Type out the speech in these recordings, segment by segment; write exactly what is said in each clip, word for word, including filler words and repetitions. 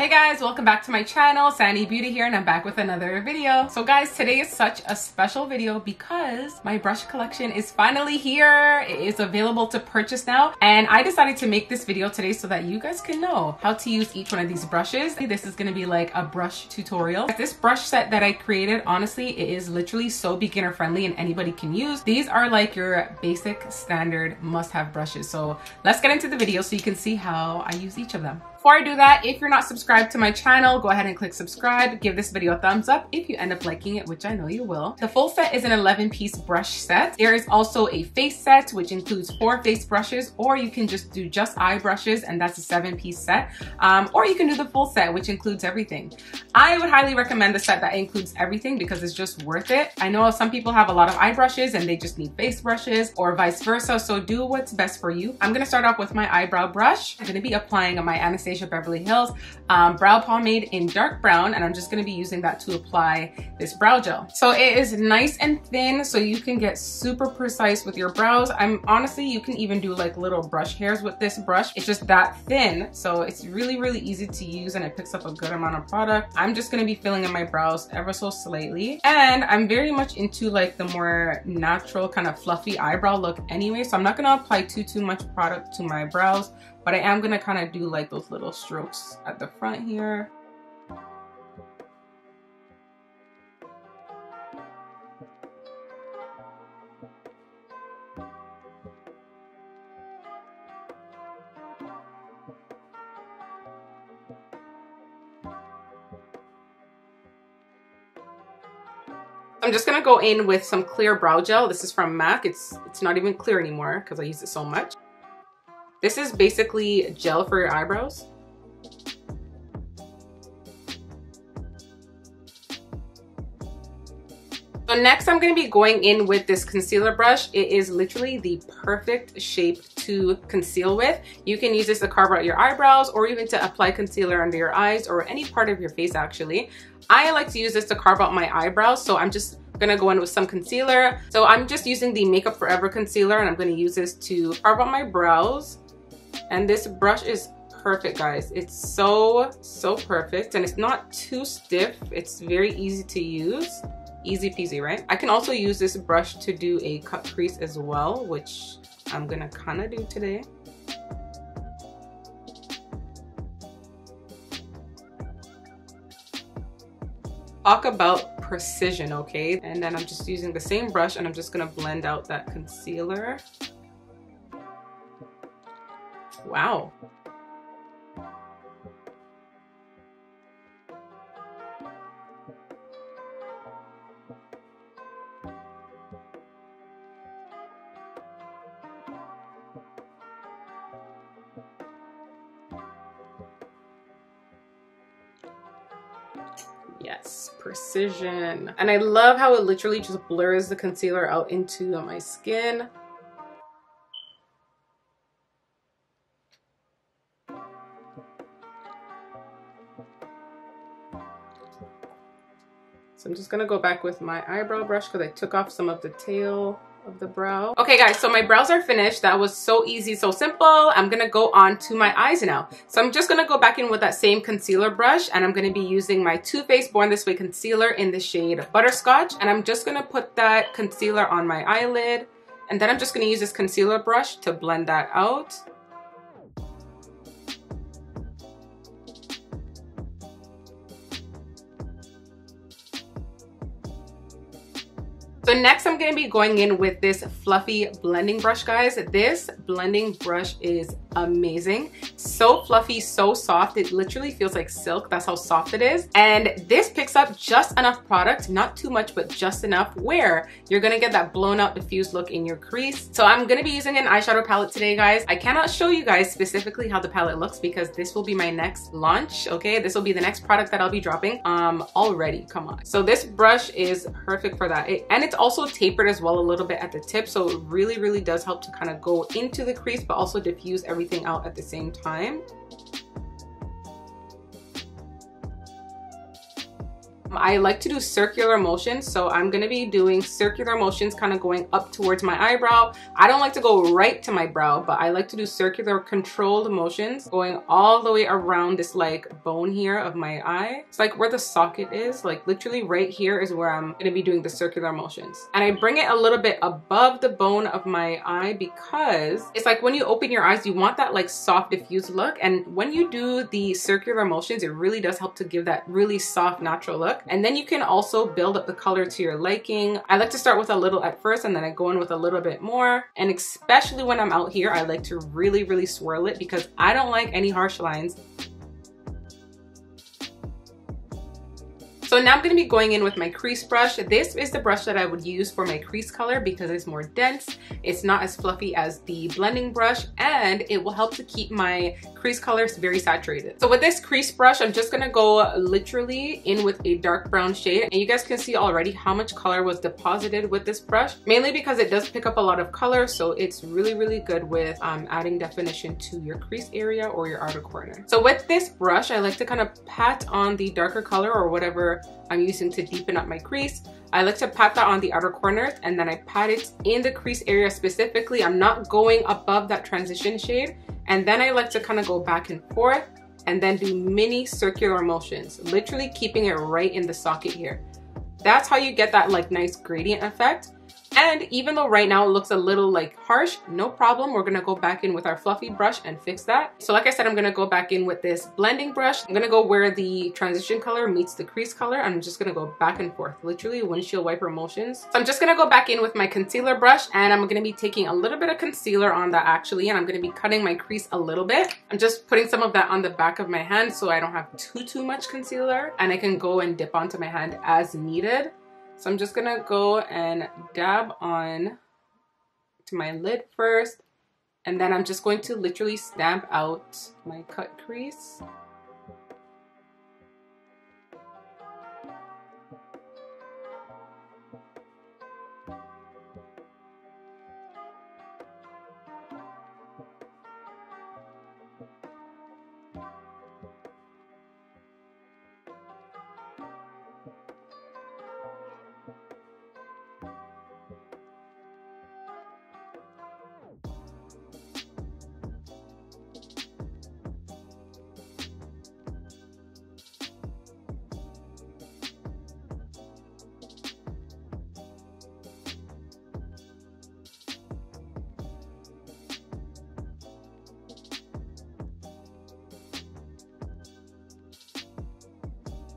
Hey guys, welcome back to my channel. Sanny Beauty here, and I'm back with another video. So guys, today is such a special video because my brush collection is finally here. It is available to purchase now, and I decided to make this video today so that you guys can know how to use each one of these brushes. This is going to be like a brush tutorial. This brush set that I created, honestly, it is literally so beginner friendly and anybody can use. These are like your basic standard must-have brushes. So let's get into the video so you can see how I use each of them. Before I do that, if you're not subscribed to my channel, go ahead and click subscribe. Give this video a thumbs up if you end up liking it, which I know you will. The full set is an eleven piece brush set. There is also a face set, which includes four face brushes, or you can just do just eye brushes, and that's a seven piece set. Um, or you can do the full set, which includes everything. I would highly recommend the set that includes everything because it's just worth it. I know some people have a lot of eye brushes and they just need face brushes or vice versa, so do what's best for you. I'm gonna start off with my eyebrow brush. I'm gonna be applying my Anastasia Beverly Hills um, brow pomade in dark brown, and I'm just going to be using that to apply this brow gel. So it is nice and thin, so you can get super precise with your brows. I'm honestly, you can even do like little brush hairs with this brush. It's just that thin, so it's really really easy to use, and it picks up a good amount of product. I'm just going to be filling in my brows ever so slightly, and I'm very much into like the more natural kind of fluffy eyebrow look anyway, so I'm not going to apply too too much product to my brows. But I am gonna kind of do like those little strokes at the front here. I'm just gonna go in with some clear brow gel. This is from MAC. It's it's not even clear anymore because I use it so much. This is basically gel for your eyebrows. So next I'm going to be going in with this concealer brush. It is literally the perfect shape to conceal with. You can use this to carve out your eyebrows or even to apply concealer under your eyes or any part of your face actually. I like to use this to carve out my eyebrows, so I'm just gonna go in with some concealer. So I'm just using the Makeup Forever concealer, and I'm gonna use this to carve out my brows. And this brush is perfect, guys. It's so, so perfect, and it's not too stiff. It's very easy to use. Easy peasy, right? I can also use this brush to do a cut crease as well, which I'm gonna kinda do today. Talk about precision, okay? And then I'm just using the same brush, and I'm just gonna blend out that concealer. Wow. Yes, precision. And I love how it literally just blurs the concealer out into my skin. So I'm just gonna go back with my eyebrow brush because I took off some of the tail of the brow. Okay guys, so my brows are finished. That was so easy, so simple. I'm gonna go on to my eyes now. So I'm just gonna go back in with that same concealer brush, and I'm gonna be using my Too Faced Born This Way concealer in the shade Butterscotch, and I'm just gonna put that concealer on my eyelid, and then I'm just gonna use this concealer brush to blend that out. So next I'm going to be going in with this fluffy blending brush, guys. This blending brush is amazing. So fluffy, so soft. It literally feels like silk. That's how soft it is. And this picks up just enough product, not too much, but just enough where you're going to get that blown out diffused look in your crease. So I'm going to be using an eyeshadow palette today, guys. I cannot show you guys specifically how the palette looks because this will be my next launch. Okay. This will be the next product that I'll be dropping. Um, already. Come on. So this brush is perfect for that. It, and it's also tapered as well a little bit at the tip, so it really really does help to kind of go into the crease but also diffuse everything out at the same time. I like to do circular motions, so I'm gonna be doing circular motions kind of going up towards my eyebrow. I don't like to go right to my brow, but I like to do circular controlled motions going all the way around this like bone here of my eye. It's like where the socket is, like literally right here is where I'm gonna be doing the circular motions. And I bring it a little bit above the bone of my eye because it's like when you open your eyes, you want that like soft diffused look. And when you do the circular motions, it really does help to give that really soft natural look. And then you can also build up the color to your liking. I like to start with a little at first and then I go in with a little bit more. And especially when I'm out here, I like to really, really swirl it because I don't like any harsh lines. So now I'm going to be going in with my crease brush. This is the brush that I would use for my crease color because it's more dense. It's not as fluffy as the blending brush and it will help to keep my crease colors very saturated. So with this crease brush, I'm just going to go literally in with a dark brown shade. And you guys can see already how much color was deposited with this brush, mainly because it does pick up a lot of color. So it's really, really good with um, adding definition to your crease area or your outer corner. So with this brush, I like to kind of pat on the darker color or whatever I'm using to deepen up my crease. I like to pat that on the outer corners and then I pat it in the crease area specifically. I'm not going above that transition shade. And then I like to kind of go back and forth and then do mini circular motions, literally keeping it right in the socket here. That's how you get that like nice gradient effect. And even though right now it looks a little like harsh, no problem. We're gonna go back in with our fluffy brush and fix that. So like I said, I'm gonna go back in with this blending brush. I'm gonna go where the transition color meets the crease color. I'm just gonna go back and forth, literally windshield wiper motions. So I'm just gonna go back in with my concealer brush and I'm gonna be taking a little bit of concealer on that actually, and I'm gonna be cutting my crease a little bit. I'm just putting some of that on the back of my hand so I don't have too, too much concealer and I can go and dip onto my hand as needed. So I'm just gonna go and dab on to my lid first, and then I'm just going to literally stamp out my cut crease.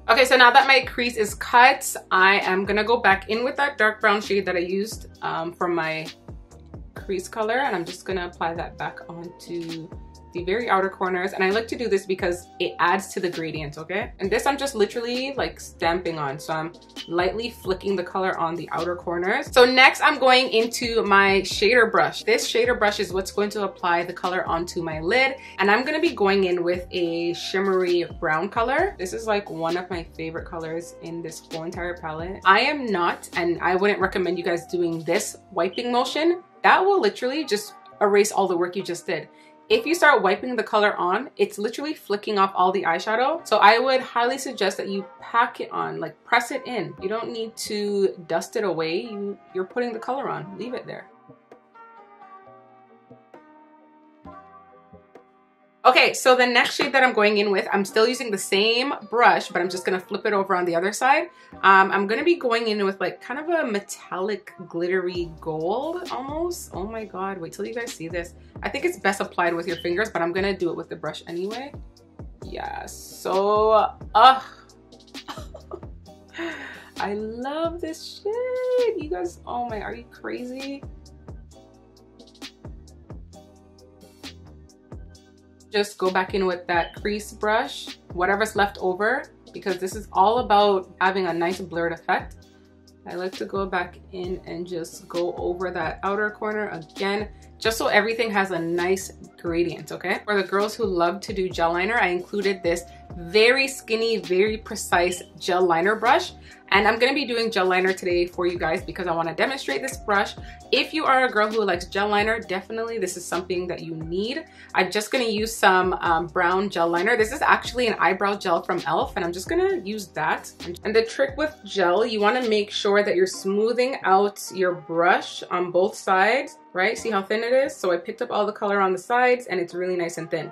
Okay, so now that my crease is cut, I am gonna go back in with that dark brown shade that I used um, for my crease color, and I'm just gonna apply that back onto the very outer corners. And I like to do this because it adds to the gradient, okay? And this I'm just literally like stamping on. So I'm lightly flicking the color on the outer corners. So next I'm going into my shader brush. This shader brush is what's going to apply the color onto my lid. And I'm gonna be going in with a shimmery brown color. This is like one of my favorite colors in this whole entire palette. I am not, and I wouldn't recommend you guys doing this wiping motion. That will literally just erase all the work you just did. If you start wiping the color on, it's literally flicking off all the eyeshadow. So I would highly suggest that you pack it on, like press it in. You don't need to dust it away. You, you're putting the color on, leave it there. Okay, so the next shade that I'm going in with, I'm still using the same brush, but I'm just gonna flip it over on the other side. Um, I'm gonna be going in with like kind of a metallic glittery gold almost. Oh my God, wait till you guys see this. I think it's best applied with your fingers, but I'm gonna do it with the brush anyway. Yeah, so, uh, I love this shade. You guys, oh my, are you crazy? Just go back in with that crease brush, whatever's left over, because this is all about having a nice blurred effect. I like to go back in and just go over that outer corner again. just so everything has a nice gradient, okay? For the girls who love to do gel liner, I included this very skinny, very precise gel liner brush. And I'm gonna be doing gel liner today for you guys because I wanna demonstrate this brush. If you are a girl who likes gel liner, definitely this is something that you need. I'm just gonna use some um, brown gel liner. This is actually an eyebrow gel from E L F and I'm just gonna use that. And the trick with gel, you wanna make sure that you're smoothing out your brush on both sides, right? See how thin it is? So I picked up all the color on the sides and it's really nice and thin.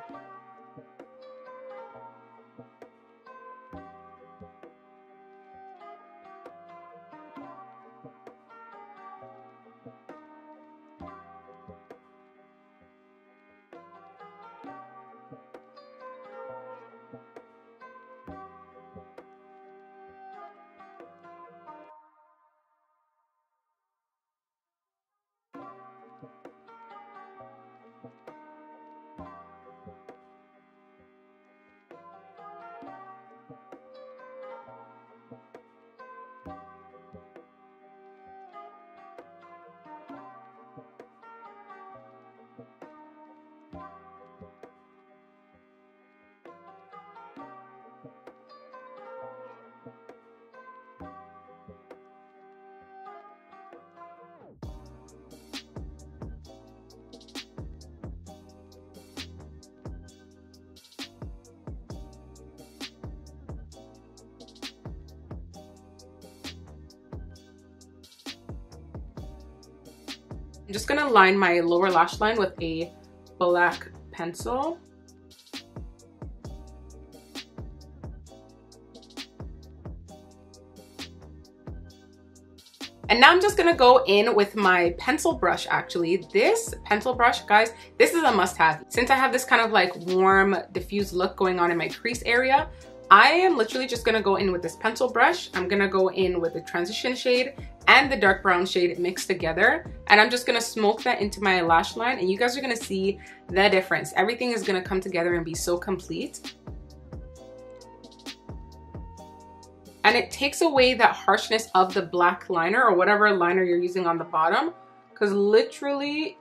I'm just gonna line my lower lash line with a black pencil. And now I'm just gonna go in with my pencil brush actually. This pencil brush, guys, this is a must-have. Since I have this kind of like warm, diffused look going on in my crease area, I am literally just gonna go in with this pencil brush. I'm gonna go in with the transition shade and the dark brown shade mixed together. And I'm just gonna smoke that into my lash line and you guys are gonna see the difference. Everything is gonna come together and be so complete. And it takes away that harshness of the black liner or whatever liner you're using on the bottom, because literally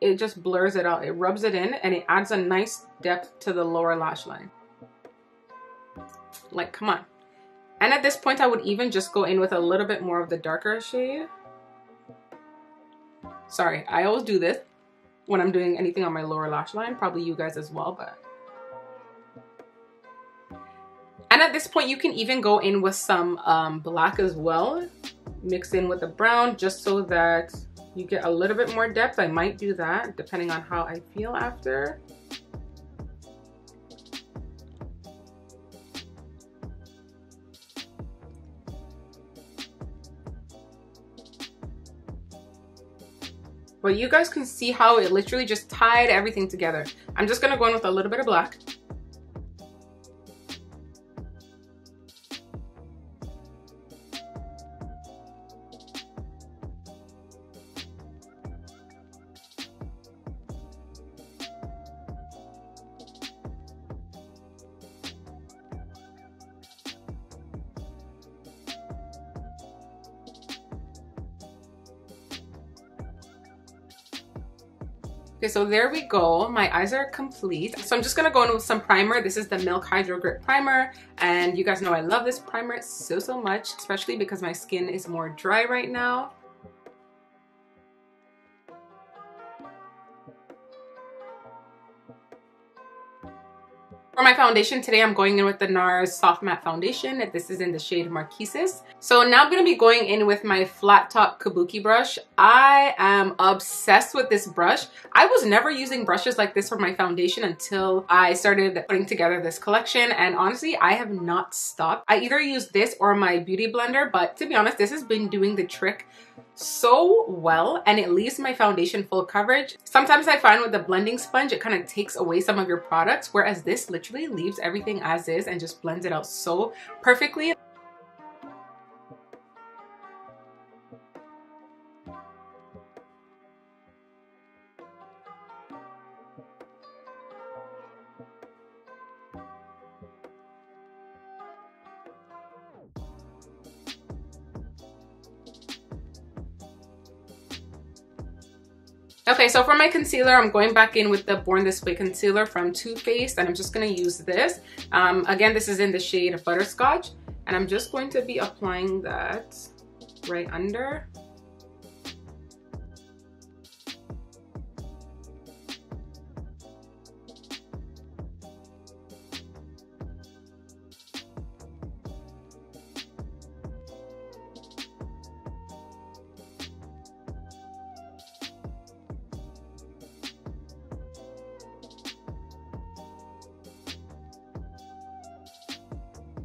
it just blurs it out. It rubs it in and it adds a nice depth to the lower lash line. Like, come on. And at this point, I would even just go in with a little bit more of the darker shade. Sorry, I always do this when I'm doing anything on my lower lash line, probably you guys as well, but. And at this point, you can even go in with some um, black as well. Mix in with the brown just so that you get a little bit more depth. I might do that depending on how I feel after. But you guys can see how it literally just tied everything together. I'm just gonna go in with a little bit of black. Okay, so there we go. My eyes are complete. So I'm just gonna go in with some primer. This is the Milk Hydro Grip Primer. And you guys know I love this primer so, so much, especially because my skin is more dry right now. For my foundation today, I'm going in with the NARS Soft Matte Foundation. This is in the shade Marquises. So now I'm going to be going in with my flat top kabuki brush. I am obsessed with this brush. I was never using brushes like this for my foundation until I started putting together this collection. And honestly, I have not stopped. I either use this or my beauty blender, but to be honest, this has been doing the trick so well and it leaves my foundation full coverage. Sometimes I find with the blending sponge, it kind of takes away some of your products, whereas this literally leaves everything as is and just blends it out so perfectly. Okay, so for my concealer, I'm going back in with the Born This Way concealer from Too Faced, and I'm just going to use this. Um, again, this is in the shade of Butterscotch, and I'm just going to be applying that right under.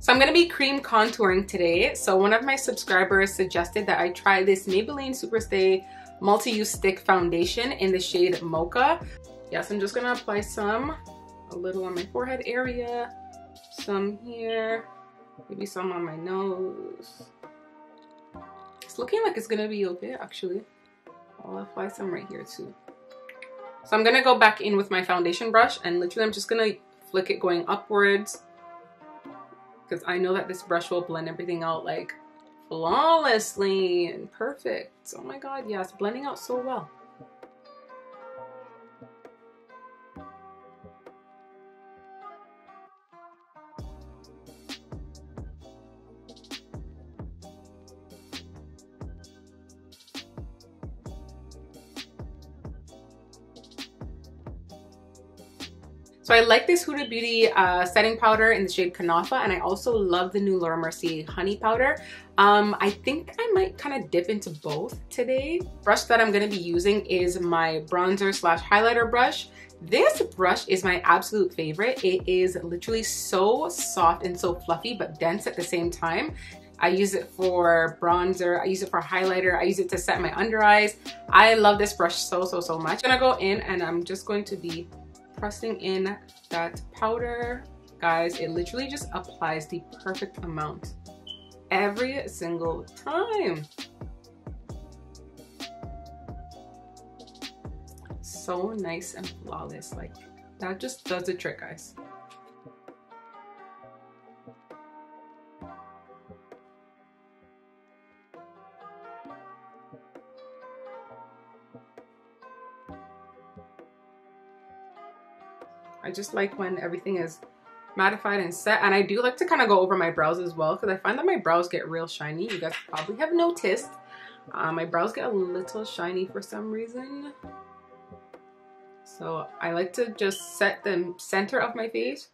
So I'm going to be cream contouring today. So one of my subscribers suggested that I try this Maybelline Superstay Multi-Use Stick Foundation in the shade Mocha. Yes, I'm just going to apply some, a little on my forehead area, some here, maybe some on my nose. It's looking like it's going to be okay, actually. I'll apply some right here too. So I'm going to go back in with my foundation brush, and literally I'm just going to flick it going upwards, because I know that this brush will blend everything out like flawlessly and perfect. Oh my god, yes, blending out so well. So I like this Huda Beauty uh, setting powder in the shade Kanafa, and I also love the new Laura Mercier honey powder. Um, I think I might kind of dip into both today. Brush that I'm going to be using is my bronzer slash highlighter brush. This brush is my absolute favorite. It is literally so soft and so fluffy, but dense at the same time. I use it for bronzer, I use it for highlighter, I use it to set my under eyes. I love this brush so, so, so much. I'm going to go in and I'm just going to be pressing in that powder. Guys, it literally just applies the perfect amount every single time. So nice and flawless. Like, that just does the trick, guys. I just like when everything is mattified and set, and I do like to kind of go over my brows as well, because I find that my brows get real shiny. You guys probably have noticed uh, my brows get a little shiny for some reason, so I like to just set the center of my face.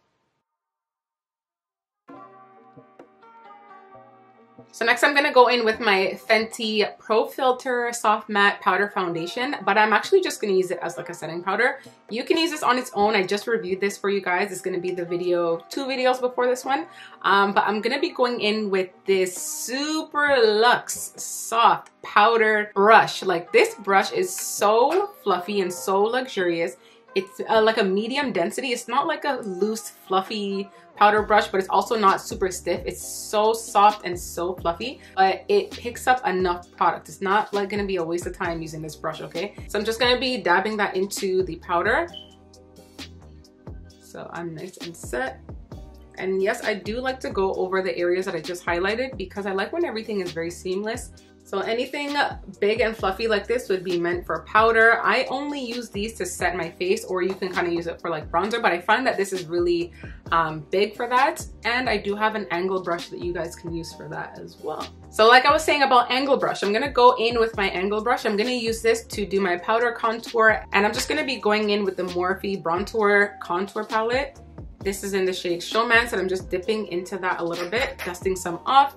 So next I'm going to go in with my Fenty Pro Filter Soft Matte Powder Foundation, but I'm actually just going to use it as like a setting powder. You can use this on its own. I just reviewed this for you guys. It's going to be the video, two videos before this one. Um, but I'm going to be going in with this super luxe soft powder brush. Like, this brush is so fluffy and so luxurious. It's uh, like a medium density. It's not like a loose, fluffy powder brush, but it's also not super stiff. It's so soft and so fluffy, but it picks up enough product. It's not like gonna be a waste of time using this brush, okay? So I'm just gonna be dabbing that into the powder. So I'm nice and set. And yes, I do like to go over the areas that I just highlighted, because I like when everything is very seamless. So anything big and fluffy like this would be meant for powder. I only use these to set my face, or you can kind of use it for like bronzer, but I find that this is really um, big for that. And I do have an angle brush that you guys can use for that as well. So like I was saying about angle brush, I'm gonna go in with my angle brush. I'm gonna use this to do my powder contour, and I'm just gonna be going in with the Morphe Brontour Contour Palette. This is in the shade Showman, so I'm just dipping into that a little bit, dusting some off.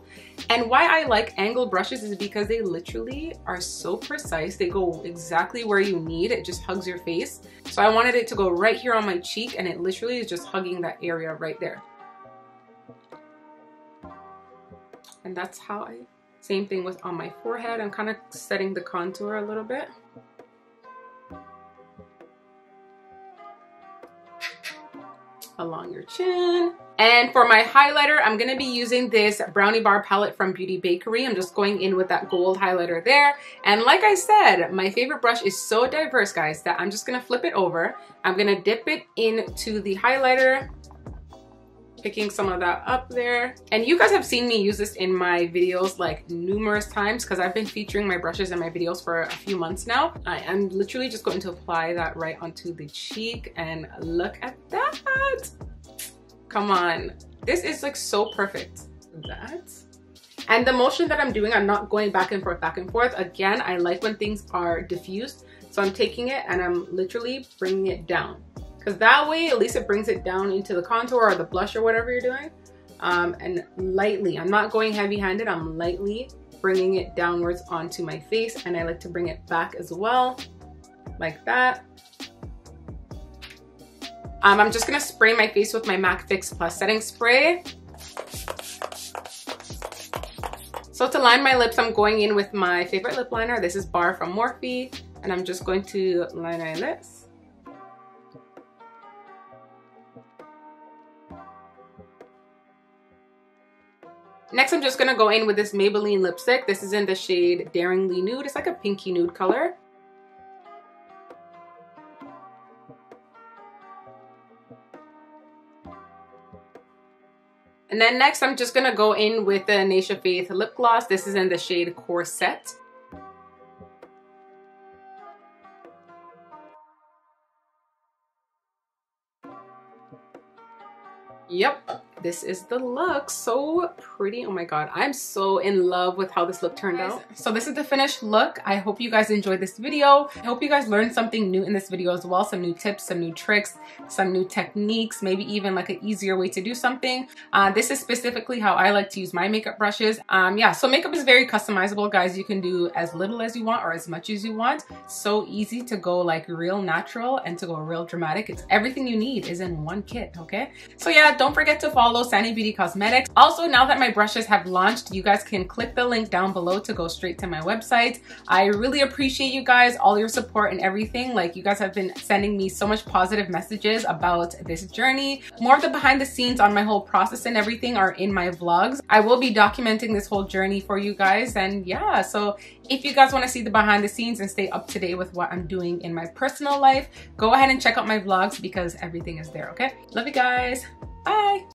And why I like angle brushes is because they literally are so precise. They go exactly where you need. It just hugs your face. So I wanted it to go right here on my cheek, and it literally is just hugging that area right there. And that's how I, same thing with on my forehead. I'm kind of setting the contour a little bit. Along your chin. And for my highlighter, I'm gonna be using this Brownie Bar palette from Beauty Bakery. I'm just going in with that gold highlighter there. And like I said, my favorite brush is so diverse, guys, that I'm just gonna flip it over. I'm gonna dip it into the highlighter, picking some of that up there. And you guys have seen me use this in my videos like numerous times because I've been featuring my brushes in my videos for a few months now. I am literally just going to apply that right onto the cheek, and look at that. Come on. This is like so perfect. That. And the motion that I'm doing, I'm not going back and forth, back and forth. Again, I like when things are diffused. So I'm taking it and I'm literally bringing it down. Because that way, at least it brings it down into the contour or the blush or whatever you're doing. Um, and lightly, I'm not going heavy-handed, I'm lightly bringing it downwards onto my face. And I like to bring it back as well, like that. Um, I'm just gonna spray my face with my MAC Fix Plus setting spray. So to line my lips, I'm going in with my favorite lip liner. This is Bar from Morphe. And I'm just going to line my lips. Next, I'm just going to go in with this Maybelline lipstick. This is in the shade Daringly Nude. It's like a pinky nude color. And then next, I'm just going to go in with the Nasia Faith lip gloss. This is in the shade Corset. Yep, this is the look. So pretty. Oh my god, I'm so in love with how this look turned out. So this is the finished look. I hope you guys enjoyed this video. I hope you guys learned something new in this video as well. Some new tips, some new tricks, some new techniques, maybe even like an easier way to do something. Uh, this is specifically how I like to use my makeup brushes. Um, yeah, so makeup is very customizable, guys. You can do as little as you want or as much as you want. So easy to go like real natural and to go real dramatic. It's everything you need is in one kit, okay? So yeah, don't forget to follow Sanny Beauty Cosmetics. Also, now that my brushes have launched, you guys can click the link down below to go straight to my website. I really appreciate you guys, all your support and everything. Like, you guys have been sending me so much positive messages about this journey. More of the behind the scenes on my whole process and everything are in my vlogs. I will be documenting this whole journey for you guys. And yeah, so if you guys want to see the behind the scenes and stay up to date with what I'm doing in my personal life, go ahead and check out my vlogs because everything is there, okay? Love you guys. Bye.